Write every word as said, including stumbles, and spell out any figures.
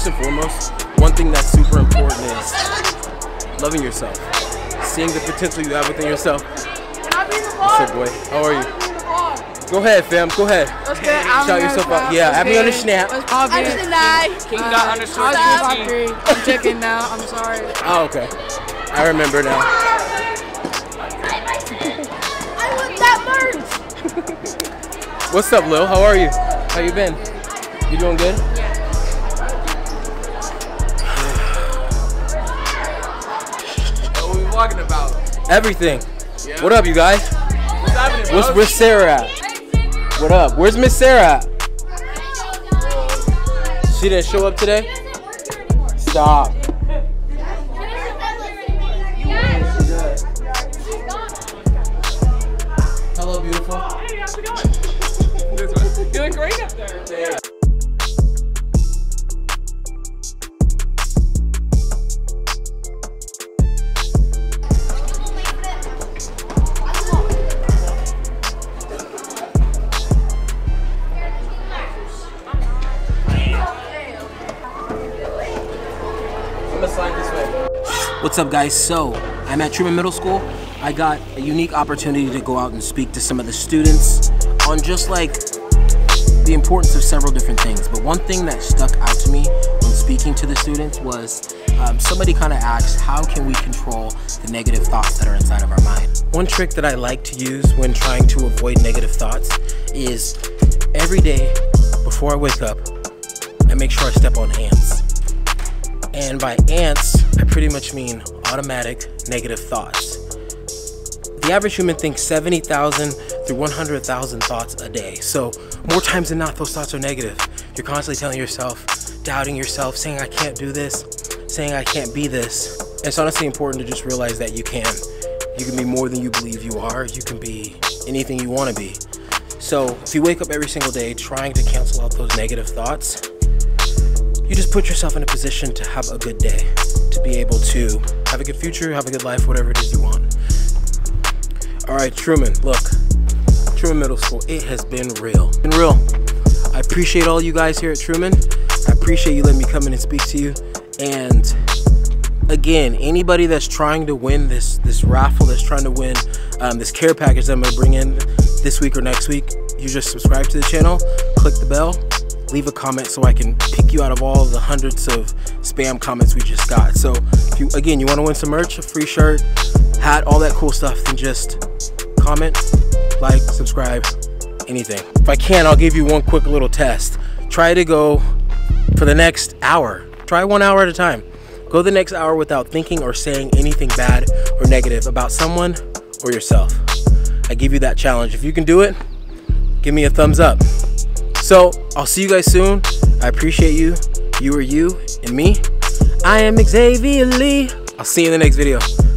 First and foremost, one thing that's super important is loving yourself, seeing the potential you have within yourself. Can I be in the vlog? What's up, boy? How are you? Go ahead, fam. Go ahead. What's good? I'm Shout yourself out. Yeah, add me on the snap. I'm just alive. King dot underscore three. I'm checking now. I'm sorry. Oh, okay. I remember now. I want that merch. What's up, Lil? How are you? How you been? You doing good? Yeah. What are we talking about? Everything. Yeah. What up, you guys? What's happening, What's with Sarah at? What up? Where's Miss Sarah? She didn't show up today? Stop. Hello, beautiful. Hey, how's it going? You look great up there. What's up, guys? So I'm at Truman Middle School. I got a unique opportunity to go out and speak to some of the students on just like the importance of several different things. But one thing that stuck out to me when speaking to the students was um, somebody kind of asked, how can we control the negative thoughts that are inside of our mind? One trick that I like to use when trying to avoid negative thoughts is every day before I wake up, I make sure I step on ants. And by ants, I pretty much mean automatic negative thoughts. The average human thinks seventy thousand through one hundred thousand thoughts a day. So more times than not, those thoughts are negative. You're constantly telling yourself, doubting yourself, saying I can't do this, saying I can't be this. And it's honestly important to just realize that you can. You can be more than you believe you are. You can be anything you want to be. So if you wake up every single day trying to cancel out those negative thoughts, you just put yourself in a position to have a good day, to be able to have a good future, have a good life, whatever it is you want. All right, Truman, look, Truman Middle School, it has been real. Been real. I appreciate all you guys here at Truman. I appreciate you letting me come in and speak to you. And again, anybody that's trying to win this, this raffle, that's trying to win um, this care package that I'm gonna bring in this week or next week, you just subscribe to the channel, click the bell, leave a comment so I can pick you out of all the hundreds of spam comments we just got. So if you, again, you want to win some merch, a free shirt, hat, all that cool stuff, then just comment, like, subscribe, anything. If I can, I'll give you one quick little test. Try to go for the next hour. Try one hour at a time. Go the next hour without thinking or saying anything bad or negative about someone or yourself. I give you that challenge. If you can do it, give me a thumbs up. So I'll see you guys soon. I appreciate you. You are you and me. I am Xavier Lee. I'll see you in the next video.